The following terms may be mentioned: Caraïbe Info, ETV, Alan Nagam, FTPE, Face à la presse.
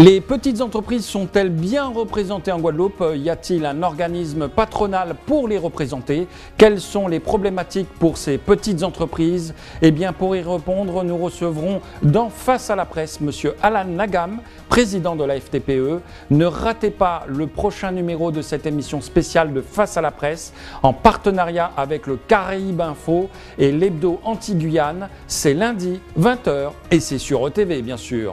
Les petites entreprises sont-elles bien représentées en Guadeloupe? Y a-t-il un organisme patronal pour les représenter? Quelles sont les problématiques pour ces petites entreprises? Eh bien, pour y répondre, nous recevrons dans Face à la presse M. Alan Nagam, président de la FTPE. Ne ratez pas le prochain numéro de cette émission spéciale de Face à la presse en partenariat avec le Caraïbe Info et l'hebdo anti-Guyane. C'est lundi, 20 h, et c'est sur ETV bien sûr.